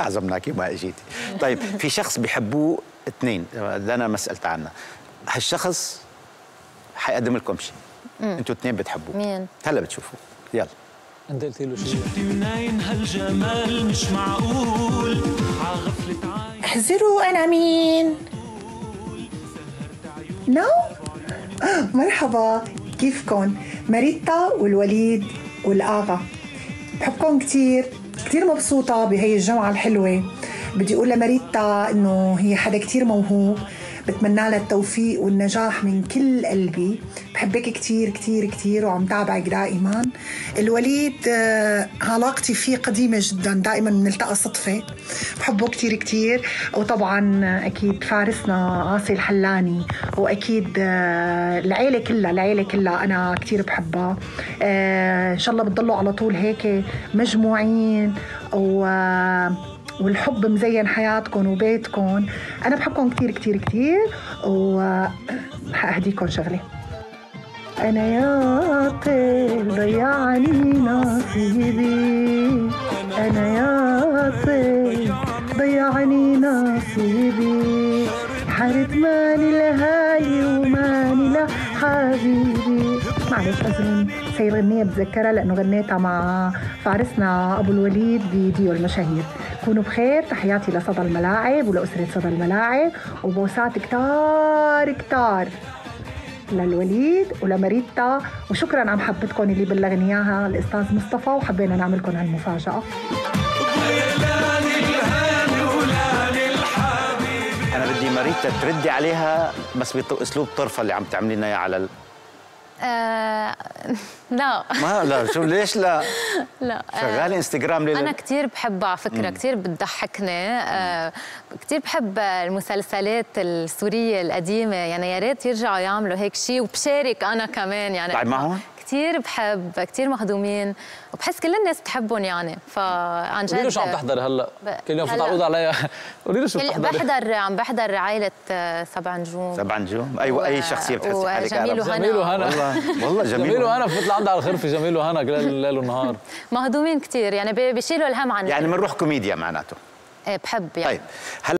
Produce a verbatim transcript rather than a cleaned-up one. عزمنا كيما اجيتي. طيب في شخص بيحبوه اثنين اللي انا ما سالت عنه، هالشخص حيقدم لكم شيء انتوا اثنين بتحبوه، مين؟ هلا بتشوفوه يلا. انت قلت له شو؟ شفتي منين هالجمال مش معقول على غفلة عين. احذروا انا مين؟ نو؟ مرحبا كيفكن؟ ماريتا والوليد والاغا. بحبكم كثير، كثير مبسوطة بهي الجمعة الحلوة. بدي اقول لماريتا انه هي حدا كثير موهوب، بتمنى لها التوفيق والنجاح من كل قلبي، بحبك كثير كثير كثير وعم تابعك دائما. الوليد علاقتي فيه قديمة جدا، دائما بنلتقى صدفة، بحبه كثير كثير، وطبعا اكيد فارسنا عاصي الحلاني، واكيد العيلة كلها العيلة كلها انا كثير بحبها. ان شاء الله بتضلوا على طول هيك مجموعين و والحب مزين حياتكم وبيتكم. أنا بحبكم كتير كتير كتير وحأهديكم شغلة. أنا يا طير ضيعني نصيبي، أنا يا طير ضيعني نصيبي، حارت ماني لهالي وماني لحبيبي. معلش أظن سيد غنية بتذكرها لأنه غنيتها مع فارسنا أبو الوليد بديو المشاهير. كونوا بخير، تحياتي لصدى الملاعب ولأسرة صدى الملاعب، وبوسات كتار كتار للوليد ولماريتا، وشكرا عن محبتكم اللي بلغني اياها الأستاذ مصطفى، وحبينا نعملكم هالمفاجأة. أنا بدي ماريتا تردي عليها بس بأسلوب طرفة اللي عم تعملي لنا إياه على ال... لا ما لا شو ليش لا؟ لا شغالة انستغرام ليه؟ أنا كثير بحبها على فكرة، كثير بتضحكني، كثير بحب المسلسلات السورية القديمة، يعني يا ريت يرجعوا يعملوا هيك شيء وبشارك أنا كمان يعني. طيب معهم؟ كثير بحب، كثير مهضومين وبحس كل الناس بتحبهم يعني، فعن جد. قولي له شو عم تحضري هلا؟ كل يوم بتعرض عليها، قولي له شو بتحضري؟ بحضر عم بحضر عائلة سبع نجوم. سبع نجوم؟ أي و... أي شخصية بتحسي حالك جميل وهنا. جميل وهنا والله والله جميل, جميل وهنا بتطلع عندها على الخرفة، جميل وهنا ليل ونهار. مهضومين كثير يعني بيشيلوا الهم عن يعني بنروح كوميديا معناته. ايه بحب يعني. طيب هلا